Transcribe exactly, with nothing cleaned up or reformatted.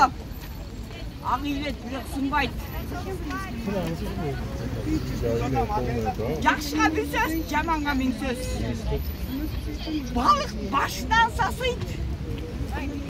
Ақ елет сынбайды. Жақшыға бір сөз, жаманға мен сөз. Балық башынан сасыйды.